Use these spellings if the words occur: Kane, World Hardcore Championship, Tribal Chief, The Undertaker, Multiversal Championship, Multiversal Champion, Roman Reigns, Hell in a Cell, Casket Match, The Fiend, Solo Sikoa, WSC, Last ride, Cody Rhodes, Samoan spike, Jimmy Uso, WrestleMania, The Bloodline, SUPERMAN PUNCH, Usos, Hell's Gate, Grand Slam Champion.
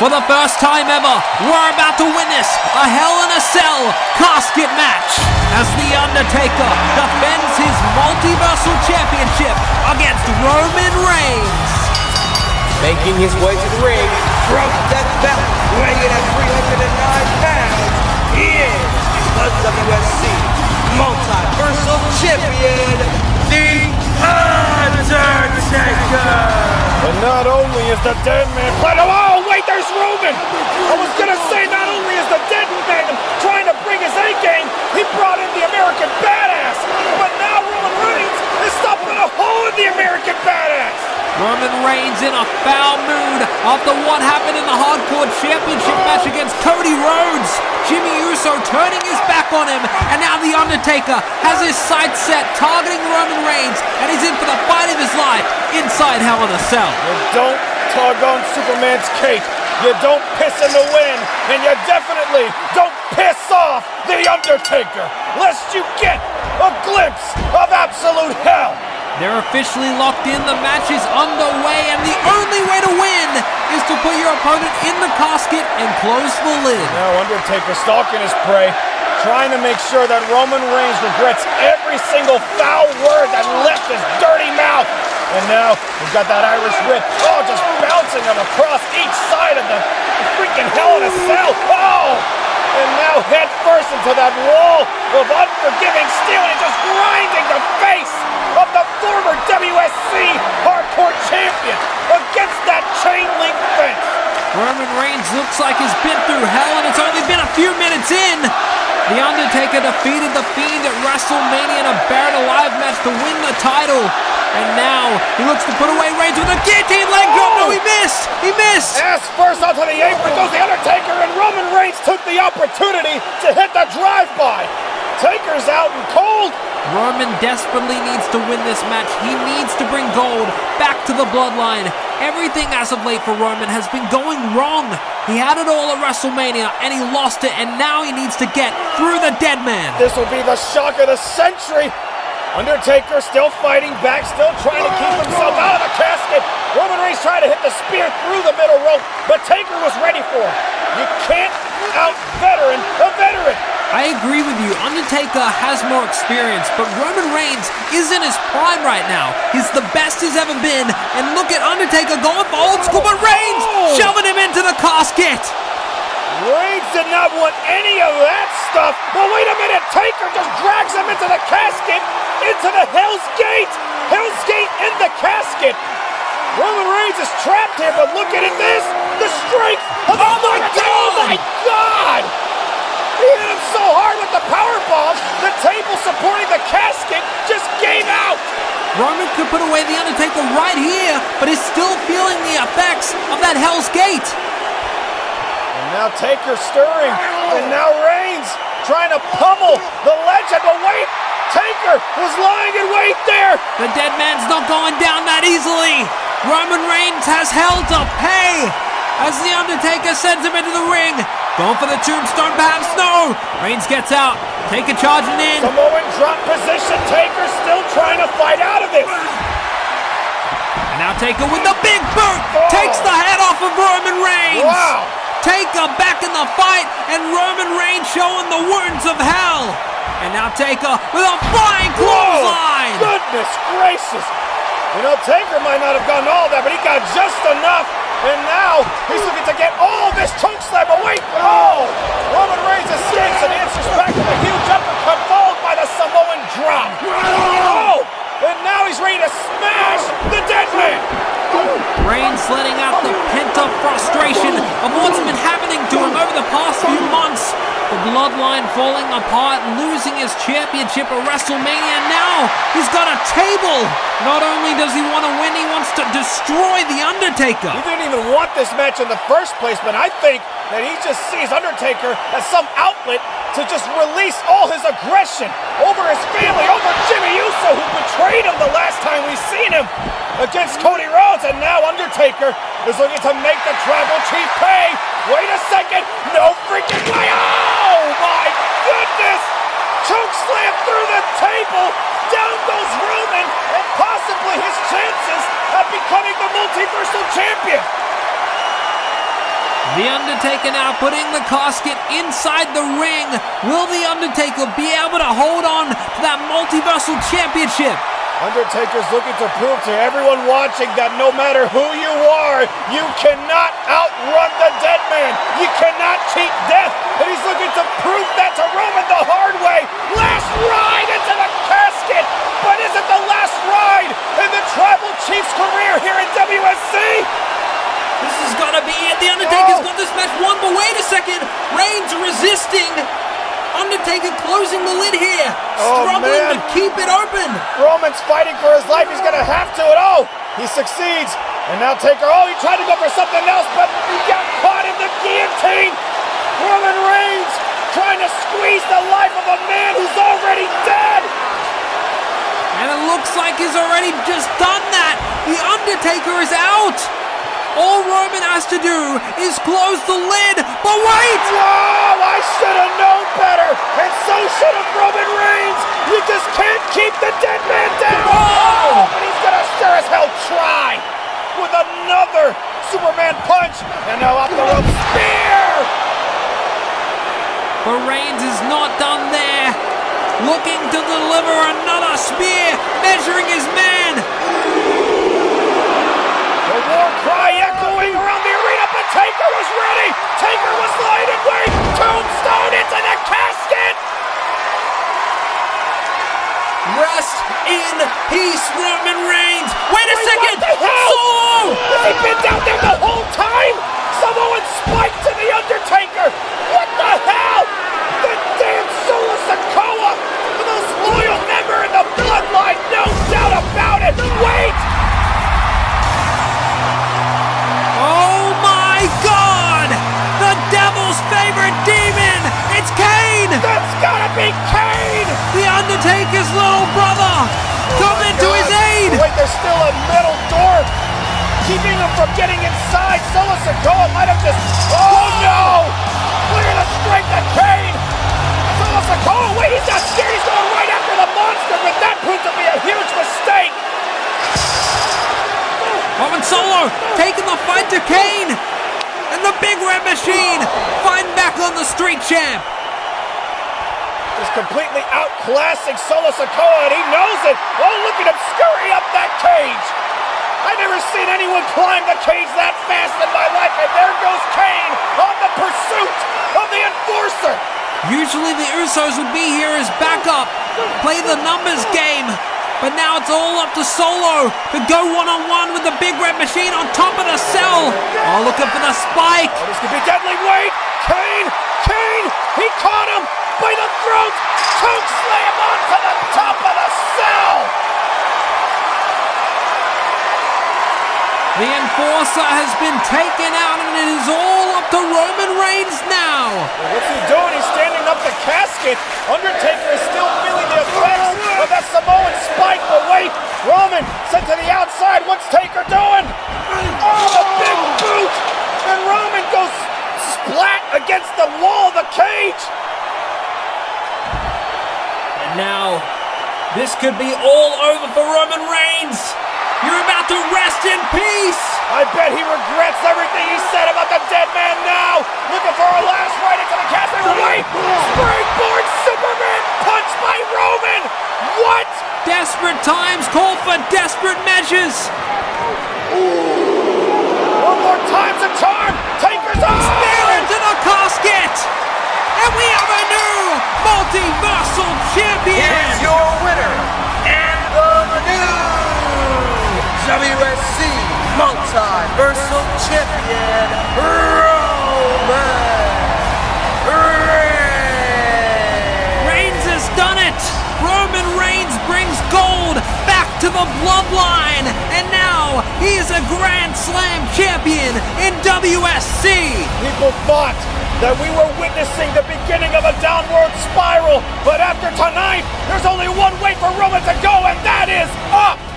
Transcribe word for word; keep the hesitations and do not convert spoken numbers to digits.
For the first time ever, we're about to witness a Hell in a Cell casket match as The Undertaker defends his Multiversal Championship against Roman Reigns. Making his way to the ring from that belt, weighing at three hundred nine pounds, he is the W S C Multiversal Champion, The Undertaker. And not only is the dead man, but oh wait, there's Roman! I was gonna say, not only is the dead man trying to bring his A game, he brought in the American Badass, but now Roman Reigns is stopping a hole in the American Badass. Roman Reigns in a foul mood after what happened in the Hardcore Championship match against Cody Rhodes. Jimmy Uso turning his back on him, and now The Undertaker has his sights set, targeting Roman Reigns, and he's in for the fight of his life inside Hell in a Cell. You don't tug on Superman's cape, you don't piss in the wind, and you definitely don't piss off The Undertaker, lest you get a glimpse of absolute hell. They're officially locked in, the match is underway, and the only way to win is to put your opponent in the casket and close the lid. Now Undertaker stalking his prey, trying to make sure that Roman Reigns regrets every single foul word that left his dirty mouth. And now we've got that Irish whip, oh, just bouncing him across each side of the freaking Hell in a Cell. Oh! And now head first into that wall of unforgiving steel, and just grinding the face of the former W S C Hardcore Champion against that chain link fence. Roman Reigns looks like he's been through hell, and it's only been a few minutes in. The Undertaker defeated The Fiend at WrestleMania in a Buried Alive match to win the title. And now he looks to put away Reigns with a guillotine leg drop. Oh! No, he missed! He missed! Ass first onto the apron goes The Undertaker, and Roman Reigns took the opportunity to hit the drive-by. Taker's out and cold. Roman desperately needs to win this match. He needs to bring gold back to the bloodline. Everything as of late for Roman has been going wrong. He had it all at WrestleMania, and he lost it, and now he needs to get through the dead man. This will be the shock of the century. Undertaker still fighting back, still trying to keep himself out of the casket. Roman Reigns trying to hit the spear through the middle rope, but Taker was ready for it. You can't out-veteran a veteran. I agree with you. Undertaker has more experience, but Roman Reigns is in his prime right now. He's the best he's ever been, and look at Undertaker going for old school, but Reigns shoving him into the casket. Reigns did not want any of that stuff, but wait a minute, Taker just drags him into the casket, into the Hell's Gate. Hell's Gate in the casket. Roman Reigns is trapped here, but look at it, this, the strength of the oh my God! Oh my God! He hit him so hard with the power bomb, the table supporting the casket just gave out. Roman could put away The Undertaker right here, but is still feeling the effects of that Hell's Gate. And now Taker stirring, and now Reigns trying to pummel the legend, but wait, Taker was lying in wait there. The dead man's not going down that easily. Roman Reigns has hell to pay as The Undertaker sends him into the ring. Going for the tombstone, perhaps, no! Reigns gets out, Taker charging in. Samoan drop position, Taker still trying to fight out of this. And now Taker with the big boot, oh. takes the head off of Roman Reigns. Wow. Taker back in the fight, and Roman Reigns showing the wounds of hell. And now Taker with a flying clothesline. Goodness gracious. You know, Taker might not have gotten all that, but he got just enough. And now, he's looking to get all this choke slam, but wait, oh! Roman Reigns escapes and answers back with a huge uppercut, followed by the Samoan drop. Oh! And now he's ready to smash the dead man! Reigns letting out the pent-up frustration of what's been happening to him over the past few months. The bloodline falling apart, losing his championship at WrestleMania. Now, he's got a table! Not only does he want to win, he wants to destroy The Undertaker. He didn't even want this match in the first place, but I think that he just sees Undertaker as some outlet to just release all his aggression over his family, over Jimmy Uso, who betrayed him the last time we've seen him against Cody Rhodes. And now Undertaker is looking to make the Tribal Chief pay. Wait a second, no freaking way. Oh my goodness! Choke slam through the table, down goes Roman, and possibly his chances of becoming the Multiversal Champion. The Undertaker now putting the casket inside the ring. Will The Undertaker be able to hold on to that Multiversal Championship? Undertaker's looking to prove to everyone watching that no matter who you are, you cannot outrun the dead man. You cannot cheat death. And he's looking to prove that to Roman the hard way. Last ride into the casket. But is it the last ride in the Tribal Chief's career here in W S C? This is gonna be it. The Undertaker's oh. got this match won, but wait a second. Reigns resisting. Undertaker closing the lid here. Oh, struggling man. to keep it open. Roman's fighting for his life. He's gonna have to. And oh, he succeeds. And now Taker, oh, he tried to go for something else, but he got caught in the guillotine. Roman Reigns trying to squeeze the life of a man who's already dead. And it looks like he's already just done that. The Undertaker is out. All Roman has to do is close the lid, but wait! Wow, I should have known better, and so should have Roman Reigns! You just can't keep the dead man down! Oh! And he's gonna sure as hell try with another Superman Punch, and now off the rope spear! But Reigns is not done there, looking to deliver another spear, measuring his man! War cry echoing around the arena, but Taker was ready! Taker was lighted way! Tombstone into the casket! Rest in peace, Roman Reigns! Wait a Wait, second! What the hell? Solo! Has he been down there the whole time? Samoan spike to The Undertaker! What the hell? The damn Solo Sikoa! The most loyal member in the bloodline, no doubt about it! Wait! Favorite demon, it's Kane! That's gotta be Kane! The Undertaker's little brother! Oh Come into God. his aid! Wait, there's still a metal door keeping him from getting inside. Solo Sikoa might have just... Oh, oh no! Clear the strength of Kane! Solo Sikoa, wait, he's not scared! He's going right after the monster, but that proved to be a huge mistake! Roman Solo taking the fight to Kane! And the Big Red Machine find back on the street champ. Just completely outclassing Solo Sikoa, and he knows it. Oh, look at him scurry up that cage. I've never seen anyone climb the cage that fast in my life, and there goes Kane on the pursuit of the Enforcer. Usually the Usos would be here as backup, play the numbers game. But now it's all up to Solo to go one-on-one with the Big Red Machine on top of the cell. Oh, looking for the spike. Oh, this could be deadly. Wait, Kane, Kane, he caught him by the throat. Choke slam onto the top of the cell. The Enforcer has been taken out, and it is all up to Roman Reigns now. Well, what's he doing? He's standing up the casket. Undertaker is still feeling the effects of that Samoan spike. But wait, Roman sent to the outside. What's Taker doing? Oh, the big boot! And Roman goes splat against the wall of the cage. And now, this could be all over for Roman Reigns. You're about to rest in peace! I bet he regrets everything he said about the dead man now! Looking for a last ride into the casket. Wait! Springboard Superman punch by Roman! What? Desperate times call for desperate measures! One more time's a charm! Taker's on! Spear into the casket! And we have a new Multiversal Champion! Here's your winner! And the new W S C Multiversal Champion, Roman Reigns! Reigns has done it! Roman Reigns brings gold back to the bloodline! And now, he is a Grand Slam Champion in W S C! People thought that we were witnessing the beginning of a downward spiral, but after tonight, there's only one way for Roman to go, and that is up!